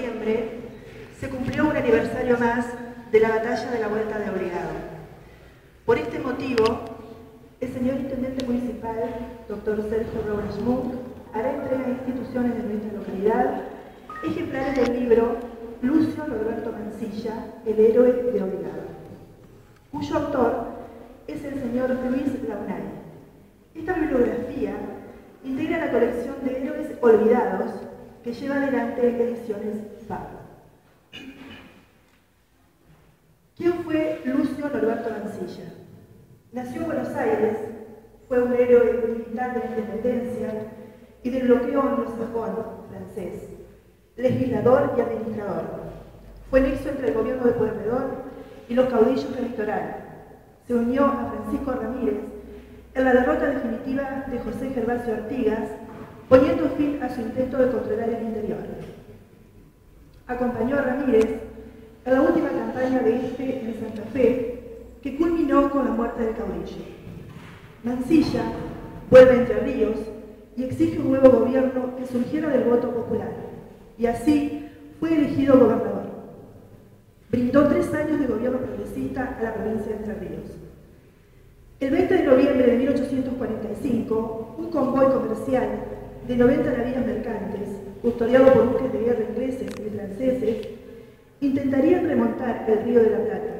noviembre se cumplió un aniversario más de la Batalla de la Vuelta de Obligado. Por este motivo, el señor Intendente Municipal, doctor Sergio Raúl Schmunck, hará entrega a instituciones de nuestra localidad ejemplares del libro Lucio Norberto Mansilla, el héroe de Obligado, cuyo autor es el señor Luis Launay. Esta bibliografía integra la colección de héroes olvidados que lleva adelante ediciones FA. ¿Quién fue Lucio Norberto Mansilla? Nació en Buenos Aires, fue un héroe militar de la independencia y del bloqueo anglosajón francés, legislador y administrador. Fue nexo entre el gobierno de Pueyrredón y los caudillos del litoral. Se unió a Francisco Ramírez en la derrota definitiva de José Gervasio Artigas, poniendo fin a su intento de controlar el interior. Acompañó a Ramírez en la última campaña de este en Santa Fe, que culminó con la muerte del caudillo. Mansilla vuelve a Entre Ríos y exige un nuevo gobierno que surgiera del voto popular, y así fue elegido gobernador. Brindó 3 años de gobierno progresista a la provincia de Entre Ríos. El 20 de noviembre de 1845, un convoy comercial de 90 navíos mercantes, custodiado por buques de guerra ingleses y franceses, intentarían remontar el río de la Plata,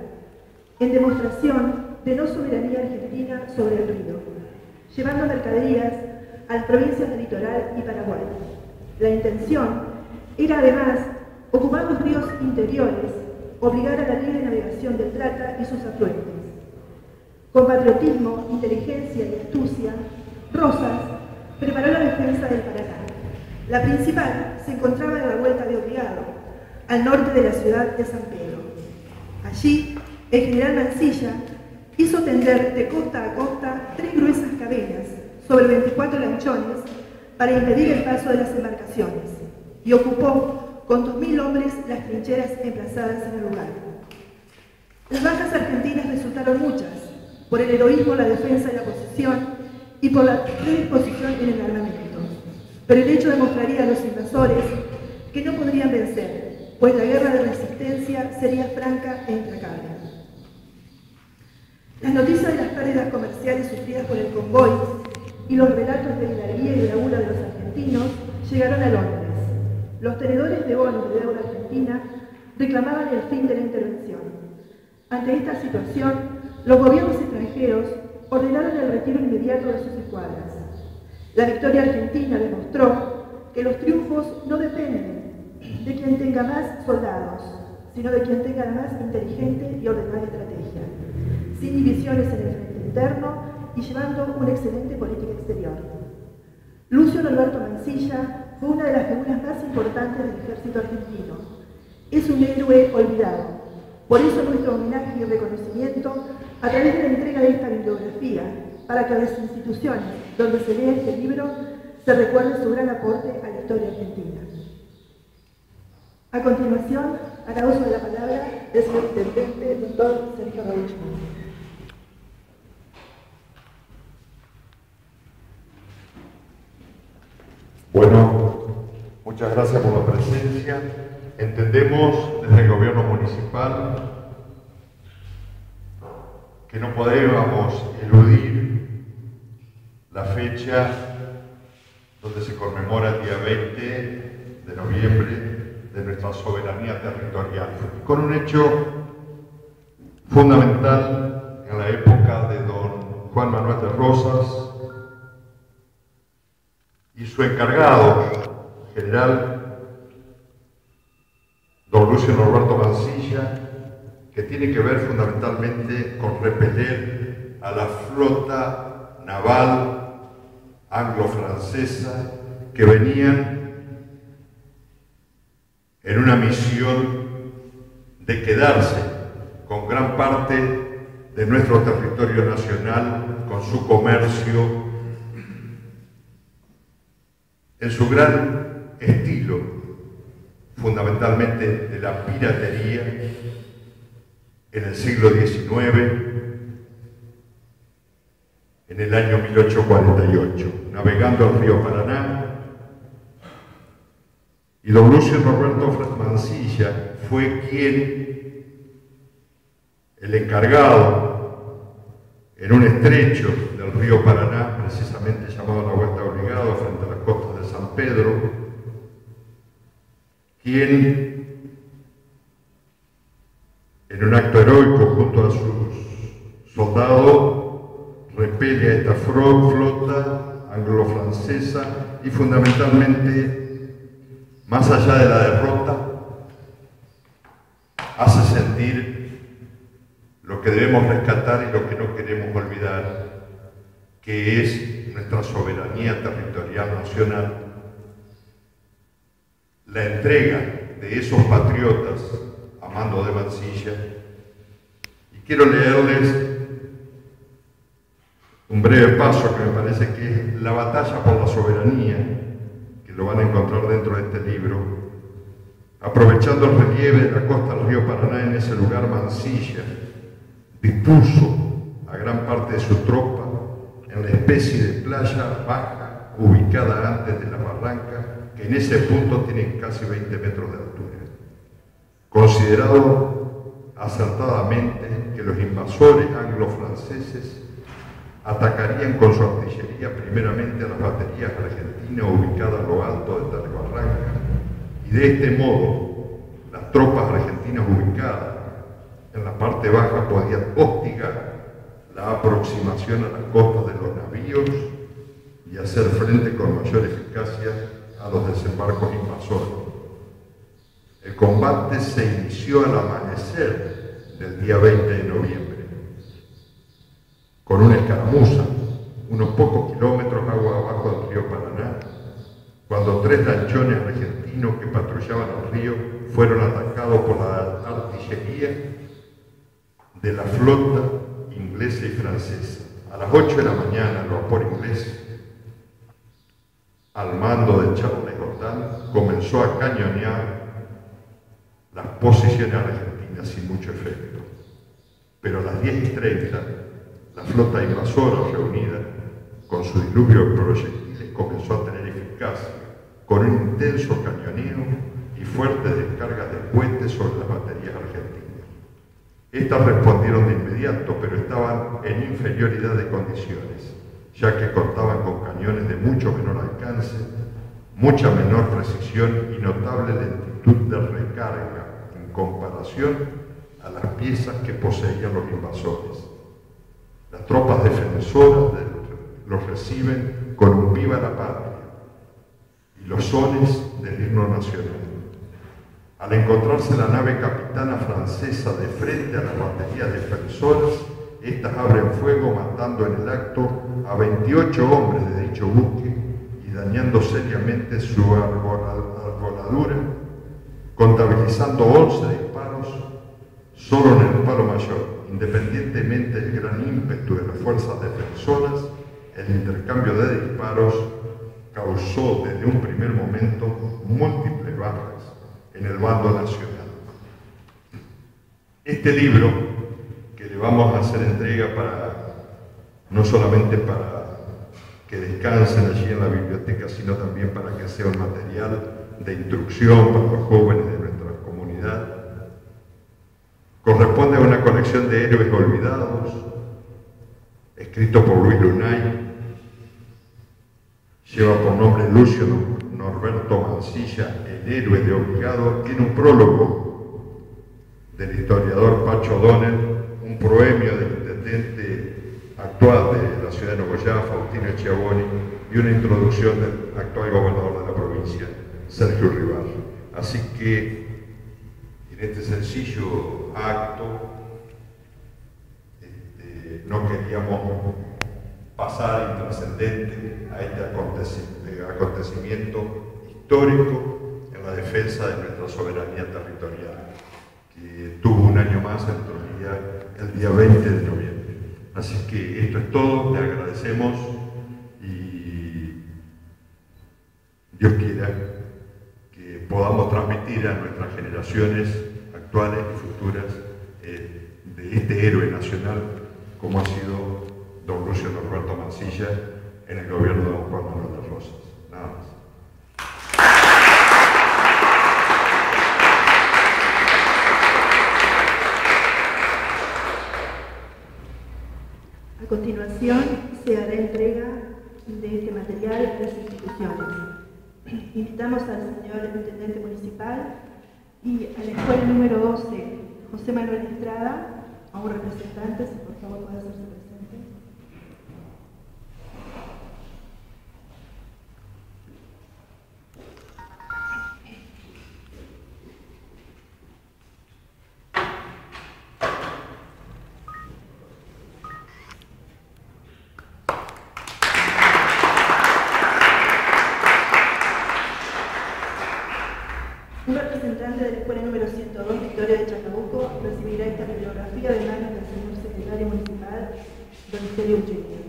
en demostración de no soberanía argentina sobre el río, llevando mercaderías a las provincias del litoral y Paraguay. La intención era además ocupar los ríos interiores, obligar a la libre navegación del Plata y sus afluentes. Con patriotismo, inteligencia y astucia, Rosas preparó la defensa del Paraná. La principal se encontraba en la Vuelta de Obligado, al norte de la ciudad de San Pedro. Allí, el general Mansilla hizo tender de costa a costa 3 gruesas cadenas sobre 24 lanchones para impedir el paso de las embarcaciones y ocupó con 2.000 hombres las trincheras emplazadas en el lugar. Las bajas argentinas resultaron muchas, por el heroísmo, la defensa y la posición, y por la predisposición en el armamento. Pero el hecho demostraría a los invasores que no podrían vencer, pues la guerra de resistencia sería franca e implacable. Las noticias de las pérdidas comerciales sufridas por el convoy y los relatos de hilaría y de la gula de los argentinos llegaron a Londres. Los tenedores de bonos de deuda argentina reclamaban el fin de la intervención. Ante esta situación, los gobiernos extranjeros ordenaron el retiro inmediato de sus escuadras. La victoria argentina demostró que los triunfos no dependen de quien tenga más soldados, sino de quien tenga la más inteligente y ordenada estrategia, sin divisiones en el frente interno y llevando una excelente política exterior. Lucio Norberto Mansilla fue una de las figuras más importantes del ejército argentino. Es un héroe olvidado. Por eso nuestro homenaje y reconocimiento a través de la entrega de esta bibliografía, para que las instituciones donde se lea este libro se recuerde su gran aporte a la historia argentina. A continuación, hará uso de la palabra el señor Intendente, doctor Sergio Raúl Schmunck. Bueno, muchas gracias por la presencia. Entendemos desde el gobierno municipal que no podíamos eludir la fecha donde se conmemora el día 20 de noviembre de nuestra soberanía territorial, con un hecho fundamental en la época de don Juan Manuel de Rosas y su encargado general, don Lucio Norberto Mansilla, que tiene que ver fundamentalmente con repeler a la flota naval anglo-francesa que venían en una misión de quedarse con gran parte de nuestro territorio nacional, con su comercio, en su gran estilo, fundamentalmente de la piratería en el siglo XIX, en el año 1848, navegando el río Paraná, Y don Lucio Norberto Mansilla fue quien, el encargado, en un estrecho del río Paraná, precisamente llamado la Vuelta de Obligado, frente a las costas de San Pedro, quien, en un acto heroico junto a sus soldados, repele a esta flota anglo-francesa y fundamentalmente, más allá de la derrota, hace sentir lo que debemos rescatar y lo que no queremos olvidar, que es nuestra soberanía territorial nacional. La entrega de esos patriotas a mando de Mansilla. Y quiero leerles un breve paso que me parece que es la batalla por la soberanía, que lo van a encontrar dentro de este libro. Aprovechando el relieve de la costa del río Paraná, en ese lugar Mansilla dispuso a gran parte de su tropa en la especie de playa baja ubicada antes de la barranca, que en ese punto tiene casi 20 metros de altura. Considerado acertadamente que los invasores anglo-franceses atacarían con su artillería primeramente a las baterías argentinas ubicadas a lo alto de Torrebarranca, y de este modo las tropas argentinas ubicadas en la parte baja podían hostigar la aproximación a las costas de los navíos y hacer frente con mayor eficacia a los desembarcos invasores. El combate se inició al amanecer del día 20 de noviembre con una escaramuza, unos pocos kilómetros agua abajo del río Paraná, cuando tres lanchones argentinos que patrullaban el río fueron atacados por la artillería de la flota inglesa y francesa. A las 8 de la mañana, el vapor inglés, al mando de Charles de Gordán, comenzó a cañonear las posiciones argentinas sin mucho efecto. Pero a las 10:30, la flota invasora reunida con su diluvio de proyectiles comenzó a tener eficacia con un intenso cañoneo y fuertes descargas de puentes sobre las baterías argentinas. Estas respondieron de inmediato, pero estaban en inferioridad de condiciones, ya que contaban con cañones de mucho menor alcance, mucha menor precisión y notable lentitud de recarga en comparación a las piezas que poseían los invasores. Las tropas defensoras los reciben con un viva la patria y los sones del himno nacional. Al encontrarse la nave capitana francesa de frente a las baterías defensoras, estas abren fuego matando en el acto a 28 hombres de dicho buque y dañando seriamente su arboladura, contabilizando 11 disparos solo en el palo mayor. Independientemente del gran ímpetu de las fuerzas defensoras, el intercambio de disparos causó desde un primer momento múltiples bajas en el bando nacional. Este libro, que le vamos a hacer entrega no solamente para que descansen allí en la biblioteca, sino también para que sea un material de instrucción para los jóvenes de nuestra comunidad, corresponde a una colección de héroes olvidados, escrito por Luis Launay, lleva por nombre Lucio Norberto Mansilla, el héroe de Obligado, tiene un prólogo del historiador Pacho O'Donnell, un proemio del intendente actual de la ciudad de Nogoyá, Faustino Chiavoni, y una introducción del actual gobernador de la provincia, Sergio Rival. Así que este sencillo acto no queríamos pasar intrascendente a este acontecimiento histórico en la defensa de nuestra soberanía territorial, que tuvo un año más el día 20 de noviembre. Así que esto es todo, le agradecemos y Dios quiera que podamos transmitir a nuestras generaciones actuales y futuras de este héroe nacional como ha sido don Lucio Norberto Mansilla en el gobierno de don Juan Manuel de Rosas. Nada más. ocasión se hará entrega de este material a las instituciones. Invitamos al señor Intendente Municipal y a la escuela número 12, José Manuel Estrada, a un representante, si por favor puede hacerse presente. De la escuela número 102, Victoria de Chacabuco, recibirá esta bibliografía de manos del señor secretario municipal, don Estelio Urchueguía.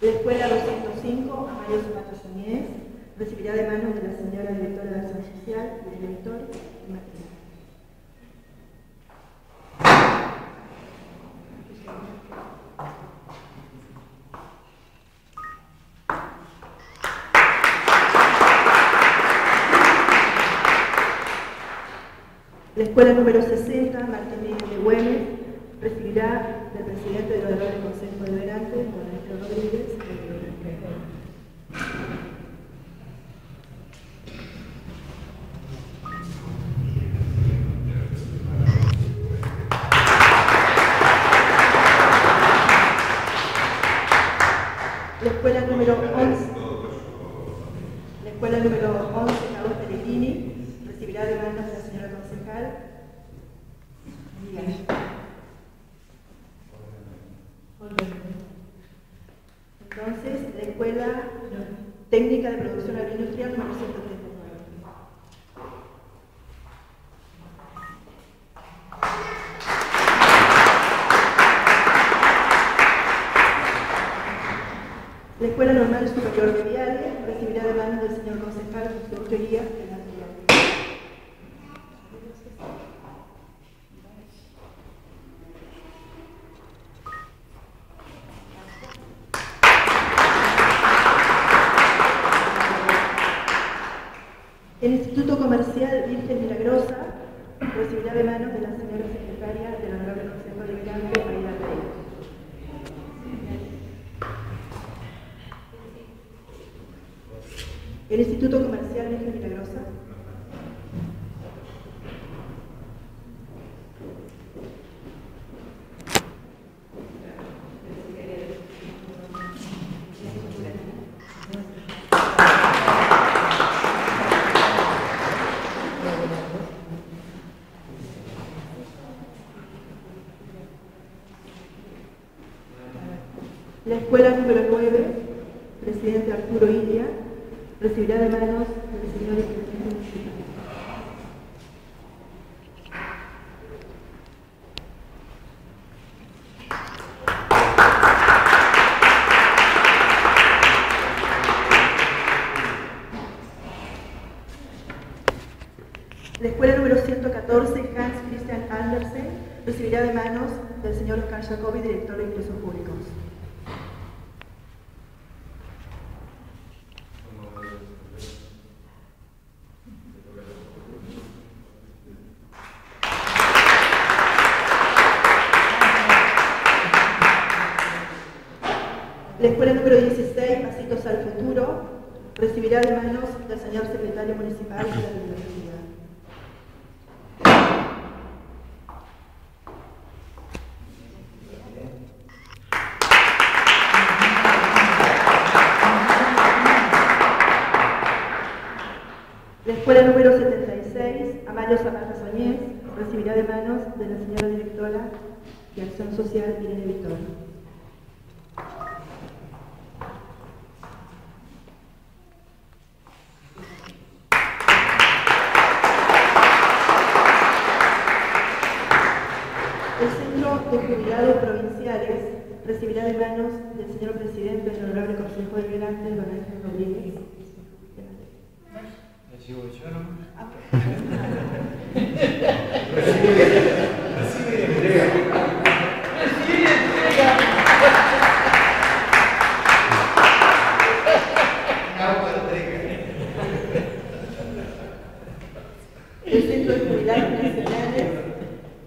La escuela 205, Amalia Zumato Soñez, recibirá de manos de la señora directora de Acción Social y del director de Martín. La escuela número 60, Martín Miguel de Güemes, recibirá del presidente del Honorable Consejo Deliberante, don Ángel Rodríguez. La escuela número 11, Raúl Perettini, recibirá demandas de la señora concejal Viale. Entonces, la escuela técnica de producción agroindustrial número 103. La Escuela Normal Superior de Viale recibirá de manos del señor concejal José Urchueguía. El Instituto Comercial Virgen Milagrosa recibirá de manos de la señora secretaria del Honorable Consejo Deliberante, Pacho. El Instituto Comercial Virgen Milagrosa. La escuela número 9, Presidente Arturo Illia, recibirá de manos del señor Presidente Municipal. La escuela número 114, Hans Christian Andersen, recibirá de manos del señor Oscar Jacobi, director de Ingresos Públicos. La escuela número 16, Pasitos al Futuro, recibirá de manos del señor secretario municipal de la Universidad. La escuela número 76, Amalia Zumato Soñez, recibirá de manos de la señora directora de Acción Social y de Victoria. De jubilados provinciales recibirá de manos del señor presidente del Honorable Consejo Deliberante, don Ángel Rodríguez.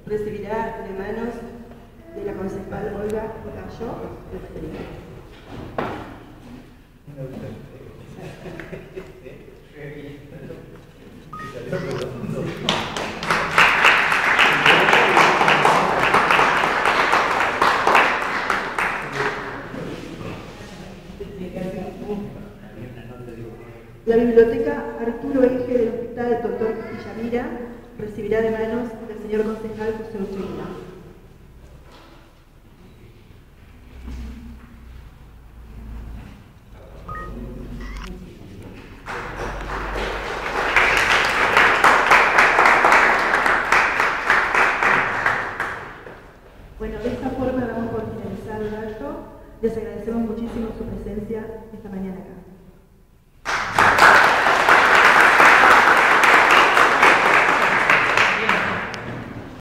recibirá de manos de la concejal Olga Gallo el premio. La biblioteca Arturo Egge del Hospital Doctor Castilla Mira recibirá de manos del señor concejal José Urchueguía. Bueno, de esta forma damos por finalizado el acto. Les agradecemos muchísimo su presencia esta mañana acá.